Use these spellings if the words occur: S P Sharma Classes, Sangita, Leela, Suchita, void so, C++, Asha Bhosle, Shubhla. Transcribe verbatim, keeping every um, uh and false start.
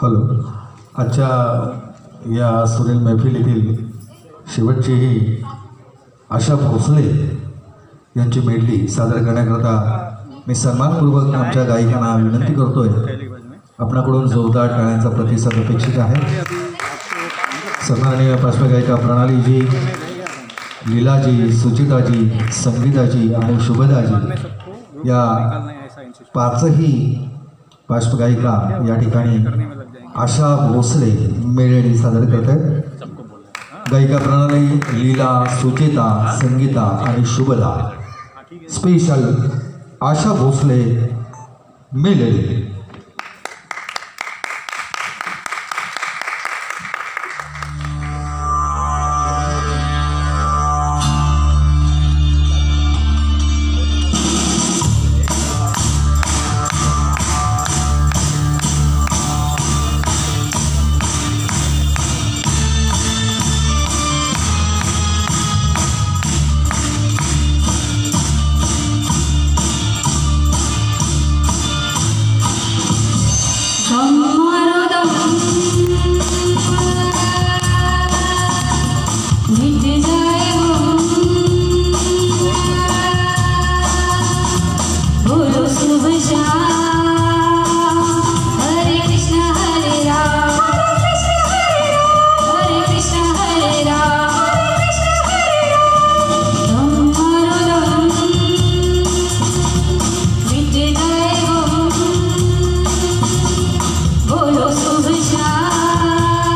Hello. आजच्या या सुरेल मैफिलीतील शेवटची ही आशा भोसले यांची मेडली सादर करण्याकरता मी सन्मानपूर्वक आमच्या गायिकांना विनंती करतोय. आपणाकडून जोरदार टाळ्यांचा प्रतिसाद अपेक्षित आहे. सन्माननीय पार्श्वगायिका प्रणालीजी, लीलाजी, सुचिताजी, संगीताजी आणि शुभदाजी या पाचही पार्श्वगायिका या ठिकाणी आशा भोसले मेळणी सादर करत आहेत. गायिका प्रणाली, लीला, सुचिता, संगीता आणि शुभला स्पेशल आशा भोसले मेळणी. Sangita.